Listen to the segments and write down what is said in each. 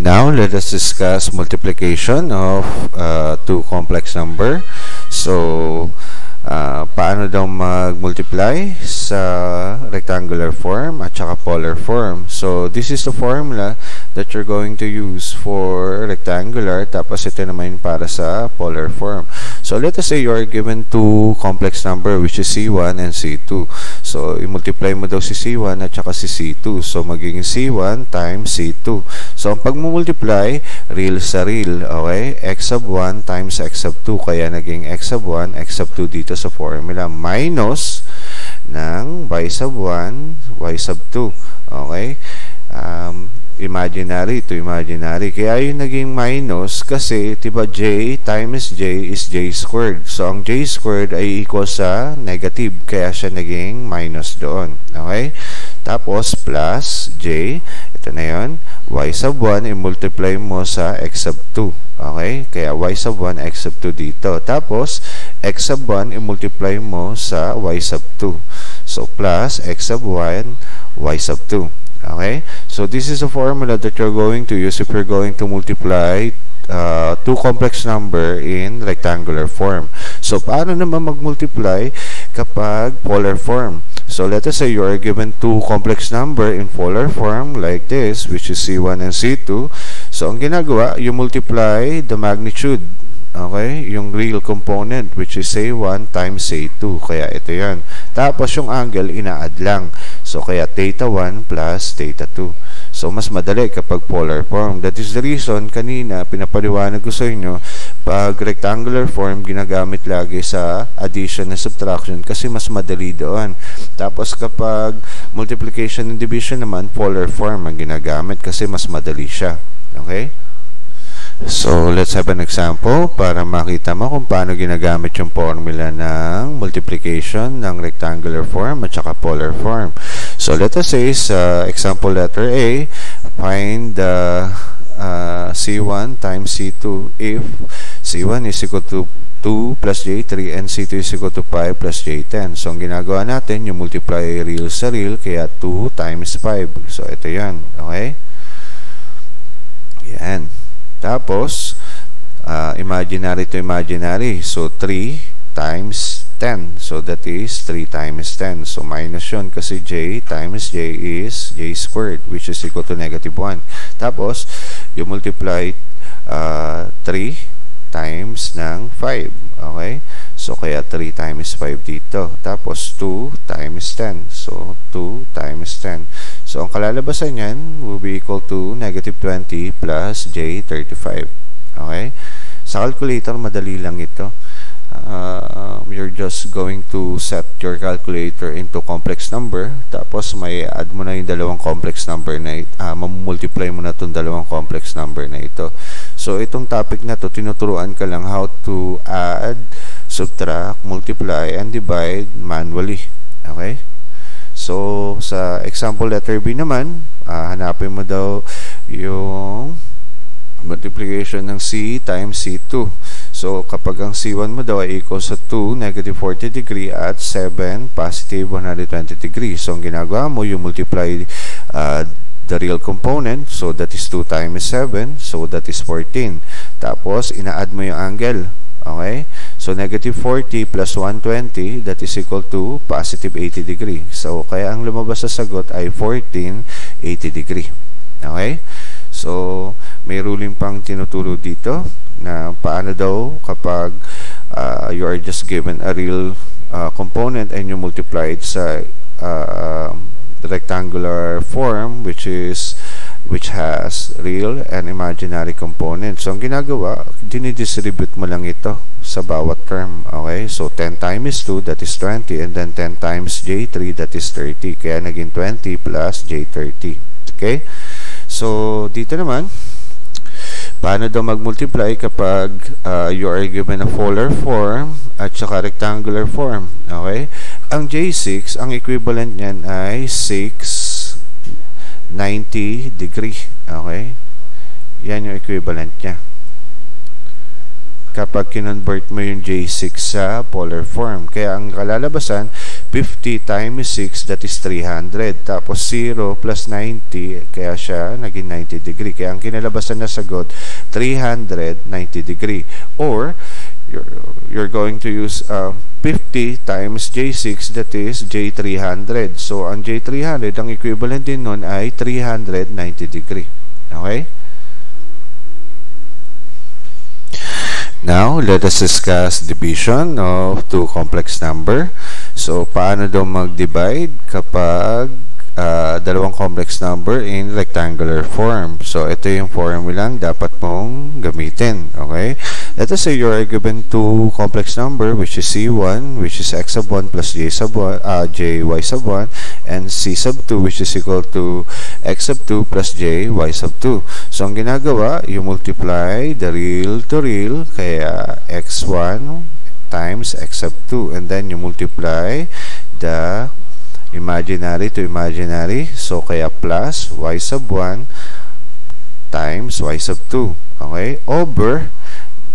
Now let us discuss multiplication of two complex number. So paano daw mag-multiply sa rectangular form at saka polar form. So this is the formula that you're going to use for rectangular, tapos ito naman para sa polar form. So let us say you are given two complex number which is C1 and C2. So i-multiply mo daw si C1 at saka si C2. So magiging C1 times C2. So ang pag-multiply, real sa real, okay? X sub 1 times X sub 2, kaya naging X sub 1, X sub 2 dito sa formula, minus ng y sub 1, y sub 2, okay? Imaginary to imaginary, kaya yung naging minus kasi diba j times j is j squared, so ang j squared ay equal sa negative, kaya siya naging minus doon, okay? Tapos plus j, ito na yun, y sub 1 i-multiply mo sa x sub 2, okay? Kaya y sub 1, x sub 2 dito, tapos x sub 1 i-multiply mo sa y sub 2. So, plus x sub 1, y sub 2. Okay? So, this is a formula that you're going to use if you're going to multiply two complex number in rectangular form. So, paano naman mag-multiply kapag polar form? So, let us say you are given two complex number in polar form like this, which is C1 and C2. So, ang ginagawa, you multiply the magnitude. Okay, yung real component which is A1 times A2, kaya ito yan. Tapos yung angle, ina-add lang. So, kaya theta 1 plus theta 2. So, mas madali kapag polar form. That is the reason, kanina, pinapaliwanag ko sa inyo, pag rectangular form, ginagamit lagi sa addition and subtraction kasi mas madali doon. Tapos kapag multiplication and division naman, polar form ang ginagamit kasi mas madali siya. Okay? So, let's have an example para makita mo kung paano ginagamit yung formula ng multiplication ng rectangular form at saka polar form. So, let us say sa example letter A, find C1 times C2 if C1 is equal to 2 plus J3 and C2 is equal to 5 plus J10. So, ang ginagawa natin, yung multiply real sa real, kaya 2 times 5. So, ito yan. Okay? Yan. Tapos, imaginary to imaginary. So, 3 times 10. So, that is 3 times 10. So, minus yun kasi j times j is j squared, which is equal to negative 1. Tapos, you multiply 3 times ng 5. Okay? So, kaya 3 times 5 dito. Tapos, 2 times 10. So, 2 times 10. So, ang kalalabasan niyan will be equal to negative 20 plus J35. Okay? Sa calculator, madali lang ito. You're just going to set your calculator into complex number. Tapos, may add mo na yung dalawang complex number na ito. Mamultiply mo na itong dalawang complex number na ito. So, itong topic na to tinuturuan ka lang how to add, subtract, multiply, and divide manually. Okay? So, sa example letter B naman, hanapin mo daw yung multiplication ng C times C2. So, kapag ang C1 mo daw ay equal sa 2, negative 40 degree at 7, positive 120 degree. So, ang ginagawa mo, you multiply the real component. So, that is 2 times 7. So, that is 14. Tapos, ina-add mo yung angle. Okay? So, negative 40 plus 120, that is equal to positive 80 degree. So, kaya ang lumabas sa sagot ay 1480 degree. Okay? So, may ruling pang tinuturo dito na paano daw kapag you are just given a real component and you multiply it sa rectangular form which has real and imaginary components. So, ang ginagawa, dinidistribute mo lang ito sa bawat term. Okay? So, 10 times 2, that is 20. And then, 10 times J3, that is 30. Kaya, naging 20 plus J30. Okay? So, dito naman, paano daw mag-multiply kapag you are given a polar form at saka rectangular form? Okay? Ang J6, ang equivalent niyan ay 690 degree. Okay? Yan yung equivalent niya. Kapag kinonvert mo yung J6 sa polar form. Kaya ang kalalabasan, 50 times 6, that is 300. Tapos 0 plus 90, kaya siya naging 90 degree. Kaya ang kinalabasan na sagot, 390 degree. Or, you're going to use 50 times J6, that is J300. So, ang J300, ang equivalent din nun ay 390 degree. Okay? Now, let us discuss division of two complex number. So, paano daw mag-divide kapag dalawang complex number in rectangular form? So, ito yung formulang dapat mong gamitin. Okay? Let us say you are given two complex number, which is C1, which is X sub 1 plus J sub 1, JY sub 1, and C sub 2, which is equal to X sub 2 plus JY sub 2. So, ang ginagawa, you multiply the real to real, kaya X1 times X sub 2, and then you multiply the imaginary to imaginary, so kaya plus Y sub 1 times Y sub 2, okay, over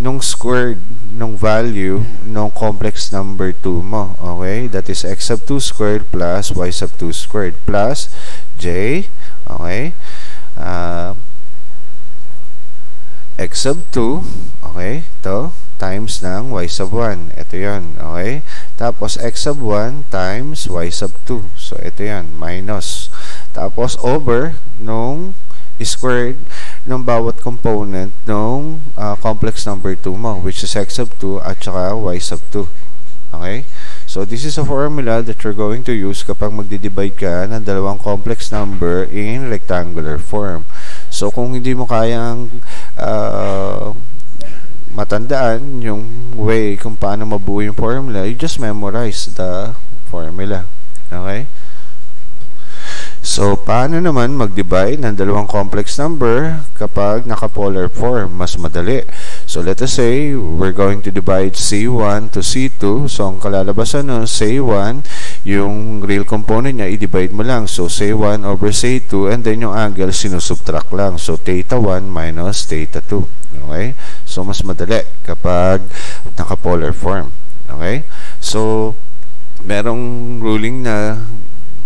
nung squared nung value nung complex number 2 mo, okay, that is X sub 2 squared plus Y sub 2 squared plus J, okay, X sub 2, okay, ito times ng Y sub 1, ito yun, okay, tapos X sub 1 times Y sub 2, so ito yun, minus, tapos over nung squared ng bawat component ng complex number 2 mo, which is X sub 2 at saka Y sub 2. Okay? So, this is a formula that you're going to use kapag magdi-divide ka ng dalawang complex number in rectangular form. So, kung hindi mo kayang matandaan yung way kung paano mabuo yung formula, you just memorize the formula. Okay? So, paano naman mag-divide ng dalawang complex number kapag naka-polar form? Mas madali. So, let us say, we're going to divide C1 to C2. So, ang kalalabasan nun, C1, yung real component niya, i-divide mo lang. So, C1 over C2, and then yung angle, sinusubtract lang. So, theta 1 minus theta 2. Okay? So, mas madali kapag naka-polar form. Okay? So, merong ruling na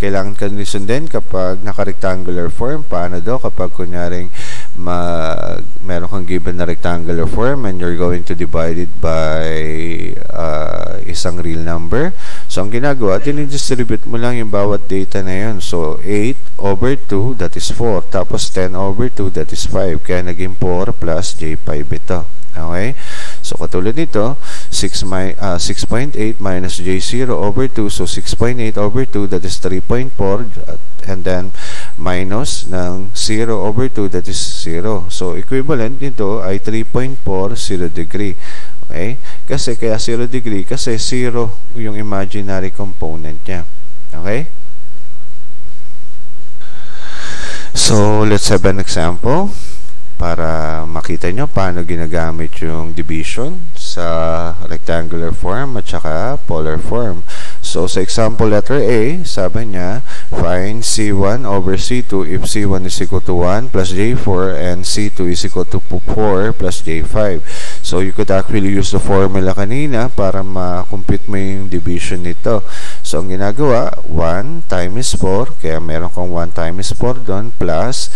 kailangan ka din sundin kapag naka-rectangular form. Paano daw kapag kunyaring meron kang given na rectangular form and you're going to divide it by isang real number? So, ang ginagawa, dinidistribute mo lang yung bawat data na yun. So, 8 over 2, that is 4. Tapos, 10 over 2, that is 5. Kaya, naging 4 plus J5 ito. Okay? So, katulad nito, 6.8 minus J0 over 2. So, 6.8 over 2, that is 3.4. And then, minus ng 0 over 2, that is 0. So, equivalent nito ay 3.40 degree. Okay? Kasi, kaya 0 degree, kasi 0 yung imaginary component niya. Okay? So, let's have an example para makita nyo paano ginagamit yung division sa rectangular form at saka polar form. So, sa example letter A, sabi niya, find C1 over C2 if C1 is equal to 1 plus J4 and C2 is equal to 4 plus J5. So, you could actually use the formula kanina para ma-compute mo yung division nito. So, ang ginagawa, 1 times 4, kaya meron kang 1 times 4 doon, plus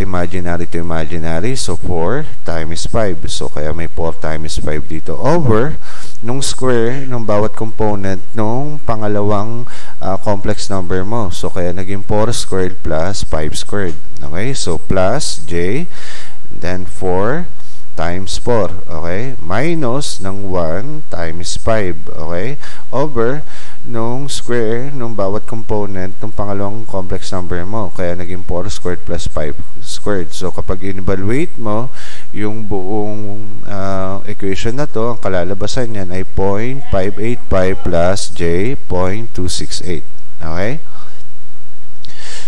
imaginary to imaginary, so 4 times 5, so kaya may 4 times 5 dito, over nung square nung bawat component nung pangalawang complex number mo, so kaya naging 4 squared plus 5 squared, okay, so plus J, then 4 times 4, okay, minus ng 1 times 5, okay, over nung square nung bawat component nung pangalawang complex number mo, kaya naging 4 squared plus 5 squared. So, kapag in-evaluate mo yung buong equation na to, ang kalalabasan niyan ay 0.585 plus J.268. Okay?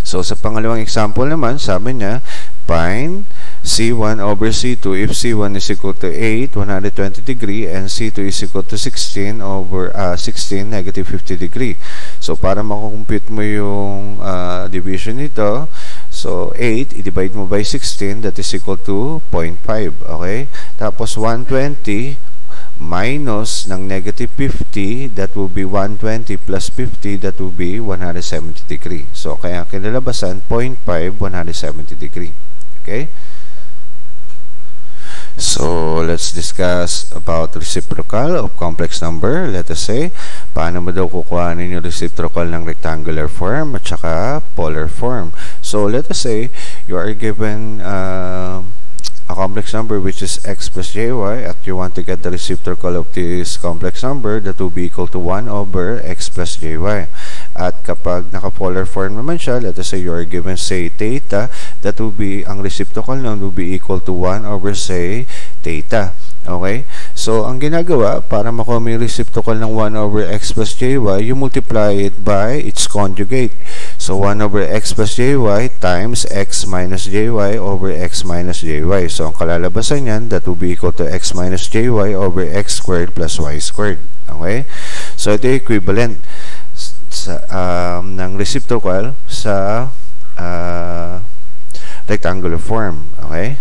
So, sa pangalawang example naman, sabi niya, find C1 over C2 if C1 is equal to 8, 120 degree, and C2 is equal to 16 over 16, negative 50 degree. So, para makukumpute mo yung division nito, so 8, i-divide mo by 16, that is equal to 0.5, okay? Tapos 120 minus ng negative 50, that will be 120 plus 50, that will be 170 degree. So, kaya kinalabasan 0.5, 170 degree. Okay? So, let's discuss about reciprocal of complex number. Let us say, paano mo daw kukuhanin yung reciprocal ng rectangular form at saka polar form. So, let us say, you are given a complex number which is x plus jy, and you want to get the reciprocal of this complex number, that will be equal to 1 over x plus jy. At kapag naka-polar form naman siya, let us say you are given, say, theta, that will be, ang reciprocal nun will be equal to 1 over, say, theta. Okay? So, ang ginagawa, para makuha yung reciprocal ng 1 over x plus jy, you multiply it by its conjugate. So, 1 over x plus jy times x minus jy over x minus jy. So, ang kalalabasan yan, that will be equal to x minus jy over x squared plus y squared. Okay? So, ito yung equivalent ng reciprocal sa rectangular form. Okay?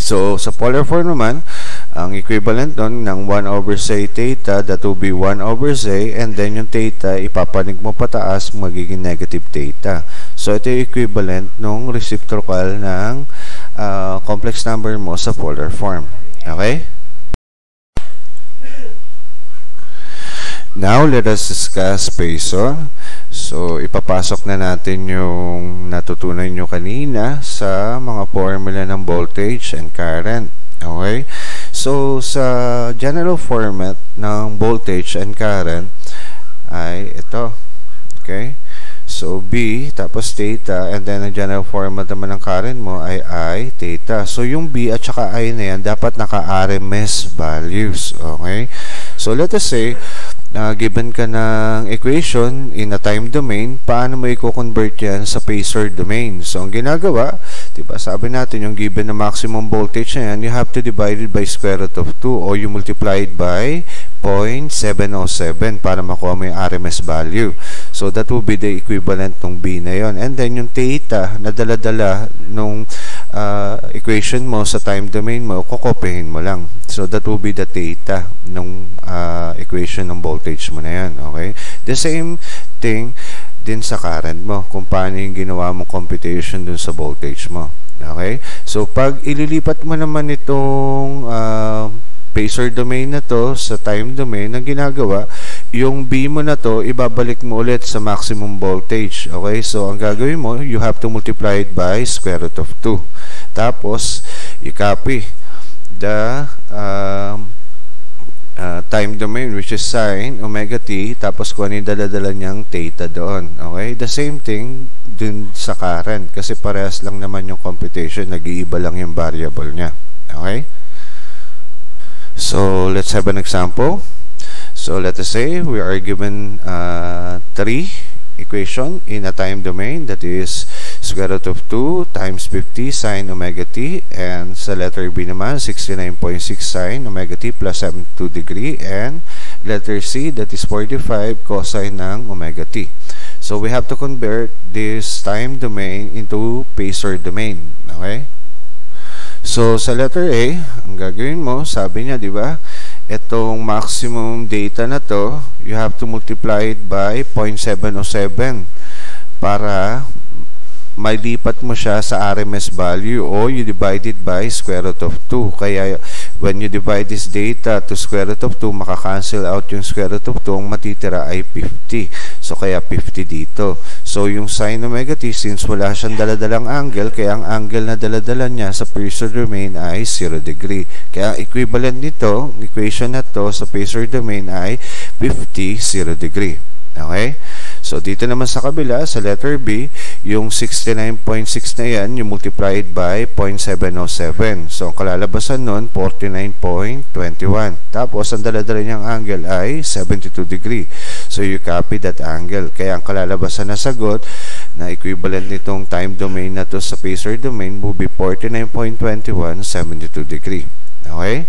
So, sa polar form naman, ang equivalent nun ng 1 over say theta, that will be 1 over say, and then yung theta, ipapanig mo pataas, magiging negative theta. So, ito yung equivalent nung reciprocal ng complex number mo sa polar form. Okay? Now, let us discuss peso. So, ipapasok na natin yung natutunan nyo kanina sa mga formula ng voltage and current. Okay? So, sa general format ng voltage and current ay ito. Okay? So, B, tapos theta, and then ang general format naman ng current mo ay I, theta. So, yung B at saka I na yan, dapat naka-RMS values. Okay? So, let us say, given ka ng equation in a time domain, paano mo i-convert yan sa phasor domain? So, ang ginagawa, diba, sabi natin yung given na maximum voltage na yan, you have to divide it by square root of 2 or you multiply it by 0.707 para makuha mo yung RMS value. So, that will be the equivalent ng B na yon. And then, yung theta na dala-dala nung equation mo sa time domain mo, kukopihin mo lang. So, that will be the theta ng equation ng voltage mo na yan. Okay? The same thing din sa current mo, kung paano yung ginawa mong computation dun sa voltage mo. Okay? So, pag ililipat mo naman itong phasor domain na to sa time domain, ang ginagawa, yung B mo na to, ibabalik mo ulit sa maximum voltage. Okay? So, ang gagawin mo, you have to multiply it by square root of 2. Tapos, i-copy the time domain, which is sine omega t, tapos kunin dala-dala niyang theta doon. Okay? The same thing dun sa current, kasi parehas lang naman yung computation, nag-iiba lang yung variable niya. Okay? So, let's have an example. So, let us say we are given 3 equation in a time domain, that is square root of 2 times 50 sine omega t, and sa letter B naman 69.6 sine omega t plus 72 degree, and letter C, that is 45 cosine ng omega t. So, we have to convert this time domain into phasor domain. Okay? So, sa letter A, ang gagawin mo, sabi niya, di ba, itong maximum data na to, you have to multiply it by 0.707 para mailipat mo siya sa RMS value, or you divide it by square root of 2. Kaya when you divide this data to square root of 2, makakancel out yung square root of 2, ang matitira ay 50. So, kaya 50 dito. So, yung sine omega t, since wala siyang daladalang angle, kaya ang angle na daladala niya sa phasor domain ay 0 degree. Kaya equivalent nito, equation na to sa phasor domain ay 50, 0 degree. Okay? So, dito naman sa kabila, sa letter B, yung 69.6 na yan, you multiply it by 0.707. So, ang kalalabasan nun, 49.21. Tapos, ang daladala niyang angle ay 72 degree. So, you copy that angle. Kaya, ang kalalabasan na sagot na equivalent nitong time domain na to sa phasor domain will be 49.21, 72 degree. Okay?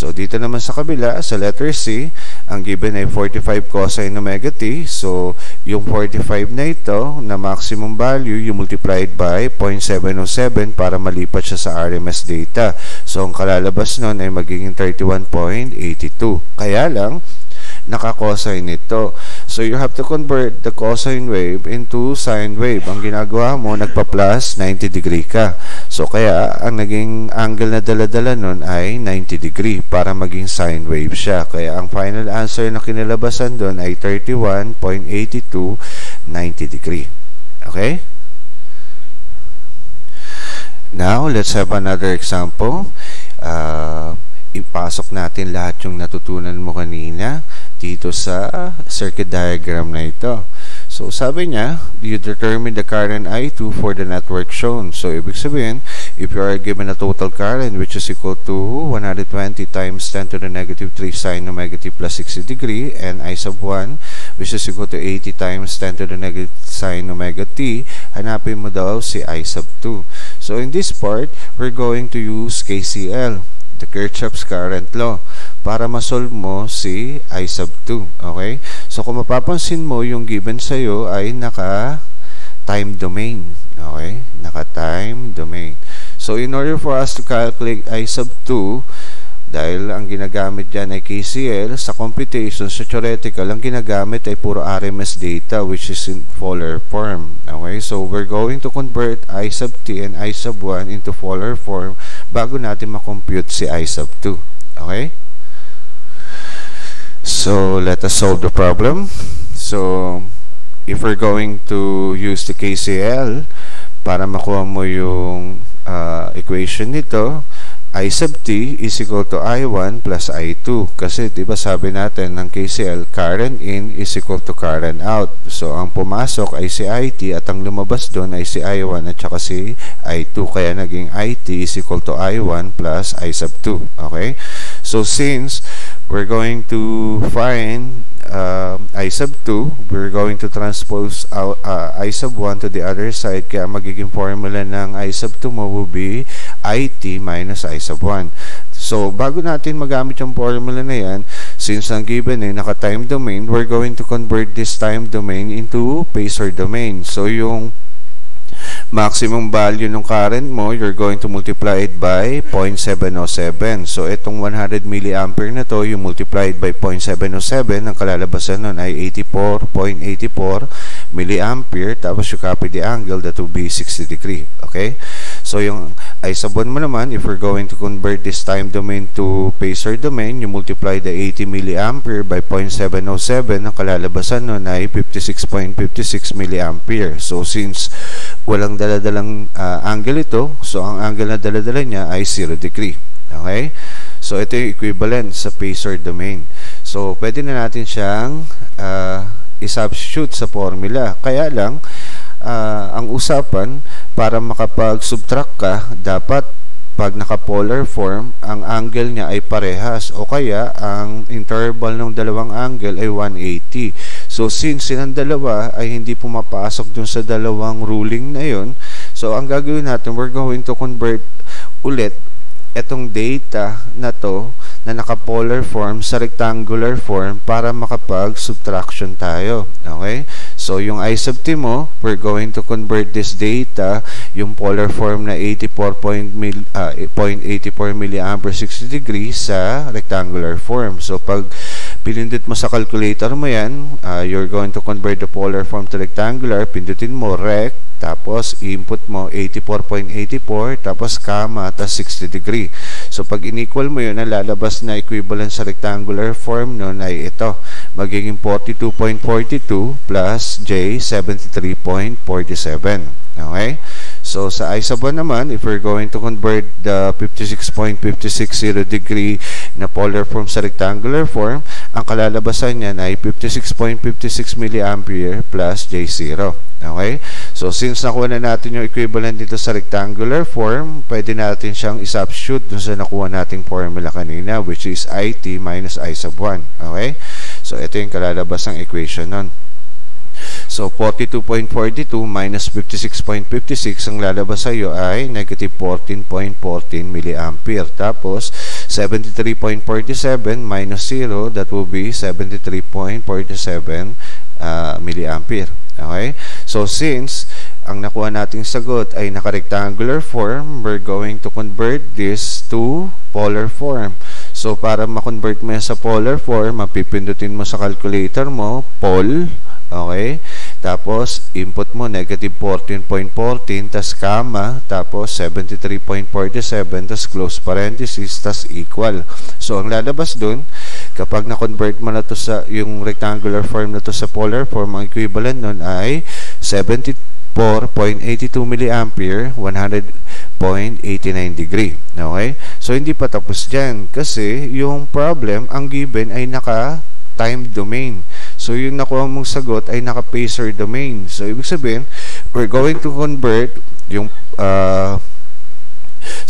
So, dito naman sa kabila, sa letter C, ang given ay 45 cosine omega t. So, yung 45 na ito, na maximum value, you multiplied by 0.707 para malipat siya sa RMS data. So, ang kalalabas nun ay magiging 31.82. Kaya lang, naka-cosine ito. So, you have to convert the cosine wave into sine wave. Ang ginagawa mo, nagpa-plus 90 degree ka. So, kaya, ang naging angle na dala-dala nun ay 90 degree para maging sine wave siya. Kaya, ang final answer na kinalabasan dun ay 31.82 90 degree. Okay? Now, let's have another example. Ipasok natin lahat yung natutunan mo kanina dito sa circuit diagram na ito. So, sabi niya, you determine the current I2 for the network shown. So, ibig sabihin, if you are given a total current which is equal to 120 times 10 to the negative 3 sine omega t plus 60 degree and I sub 1 which is equal to 80 times 10 to the negative sine omega t, hanapin mo daw si I sub 2. So, in this part, we're going to use KCL, the Kirchhoff's current law, para masolve mo si I sub 2. Okay? So, kung mapapansin mo, yung given sa'yo ay naka-time domain. Okay? Naka-time domain. So, in order for us to calculate I sub 2, dahil ang ginagamit dyan ay KCL, sa computation, sa theoretical, ang ginagamit ay puro RMS data which is in Fowler form. Okay? So, we're going to convert I sub t and I sub 1 into Fowler form bago natin makompute si I sub 2. Okay? So, let us solve the problem. So, if we're going to use the KCL para makuha mo yung equation nito, I sub t is equal to I1 plus I2. Kasi, diba sabi natin ng KCL, current in is equal to current out. So, ang pumasok ay si IT at ang lumabas doon ay si I1 at saka si I2. Kaya, naging IT is equal to I1 plus I sub 2. Okay? So, since we're going to find I sub 2, we're going to transpose out, I sub 1 to the other side. Kaya, magiging formula ng I sub 2 mo will be IT minus I sub 1. So, bago natin magamit yung formula na yan, since ang given ay naka-time domain, we're going to convert this time domain into phasor domain. So, yung maximum value ng current mo, you're going to multiply it by 0.707. So, itong 100 milliampere na to, you multiply it by 0.707, ang kalalabasan nun ay 84.84 milliampere. Tapos, you copy the angle, that will be 60 degree. Okay? So, yung I sub 1 mo naman, if we're going to convert this time domain to phasor domain, you multiply the 80 milliampere by 0.707, ang kalalabasan nun ay 56.56 milliampere. So, since walang daladalang angle ito, so ang angle na daladala niya ay 0 degree. Okay? So, ito yung equivalent sa phasor domain. So, pwede na natin siyang isubstitute sa formula. Kaya lang, ang usapan, para makapag-subtract ka, dapat pag naka-polar form, ang angle niya ay parehas o kaya ang interval ng dalawang angle ay 180. So, since silang dalawa ay hindi pumapasok dun sa dalawang ruling na yun, so, ang gagawin natin, we're going to convert ulit itong data na to na naka-polar form sa rectangular form para makapag-subtraction tayo. Okay? So, yung I sub t mo, we're going to convert this data, yung polar form na 0.84 milliampere 60 degrees sa rectangular form. So, pag pinindot mo sa calculator mo yan, you're going to convert the polar form to rectangular, pindutin mo rect, tapos input mo 84.84, tapos comma, tapos 60 degree. So, pag in-equal mo yun, ang lalabas na equivalent sa rectangular form nun ay ito. Magiging 42.42 plus J 73.47. Okay? So, sa I sub 1 naman, if we're going to convert the 56.560 degree na polar form sa rectangular form, ang kalalabasan niyan ay 56.56 milliampere plus J0. Okay? So, since nakuha na natin yung equivalent dito sa rectangular form, pwede natin siyang isubstitute dun sa nakuha nating formula kanina, which is IT minus I sub 1. Okay? So, ito yung kalalabas ng equation nun. So 42.42 minus 56.56 ang lalabas sa iyo ay negative 14.14 milliampere. Tapos 73.47 minus 0, that will be 73.47 milliampere. Okay? So since ang nakuha nating sagot ay naka-rectangular form, we're going to convert this to polar form. So para ma-convert mo yan sa polar form, mapipindutin mo sa calculator mo, pol, okay? Tapos input mo negative 14.14, tas comma, tapos 73.47, tas close parenthesis, tas equal. So ang lalabas dun, kapag na-convert mo na to sa, yung rectangular form na to sa polar form, ang equivalent nun ay 74.82 milliampere, 100.89 degree. Okay? So, hindi pa tapos dyan kasi yung problem, ang given ay naka-time domain. So, yung nakuha mong sagot ay naka-pacer domain. So, ibig sabihin, we're going to convert yung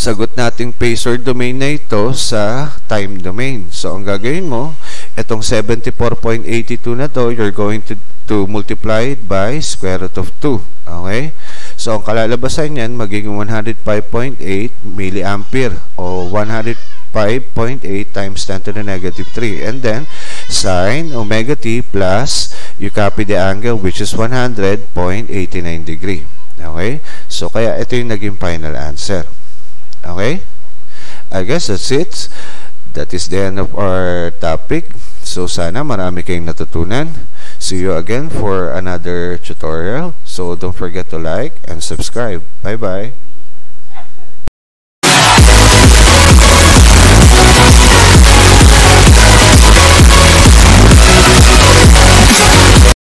sagot nating pacer domain na ito sa time domain. So, ang gagawin mo, itong 74.82 na to, you're going to multiply it by square root of 2. Okay? So, ang kalalabasan niyan, magiging 105.8 milliampere o 105.8 times 10 to the negative 3. And then, sine omega t plus, you copy the angle which is 100.89 degree. Okay? So, kaya ito yung naging final answer. Okay? I guess that's it. That is the end of our topic. So, sana marami kayong natutunan. See you again for another tutorial. So don't forget to like and subscribe. Bye bye.